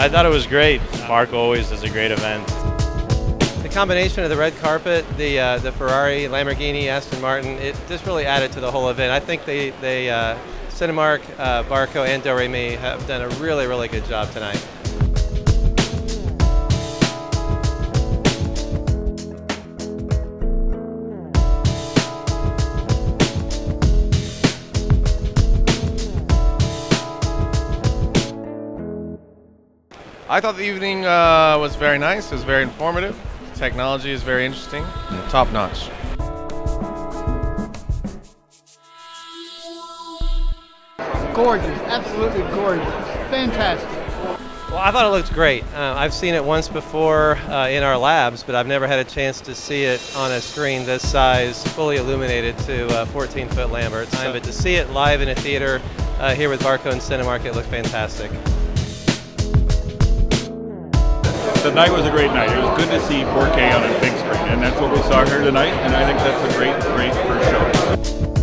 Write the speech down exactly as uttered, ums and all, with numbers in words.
I thought it was great. Barco always does a great event. The combination of the red carpet, the uh, the Ferrari, Lamborghini, Aston Martin, it just really added to the whole event. I think they, they uh, Cinemark, uh, Barco, and Doremi have done a really, really good job tonight. I thought the evening uh, was very nice. It was very informative. The technology is very interesting. Top notch. Gorgeous, absolutely gorgeous, fantastic. Well, I thought it looked great. Uh, I've seen it once before uh, in our labs, but I've never had a chance to see it on a screen this size, fully illuminated to uh, fourteen foot Lambert. So, but to see it live in a theater uh, here with Barco and Cinemark, it looked fantastic. The night was a great night. It was good to see four K on a big screen, and that's what we saw here tonight, and I think that's a great, great first show.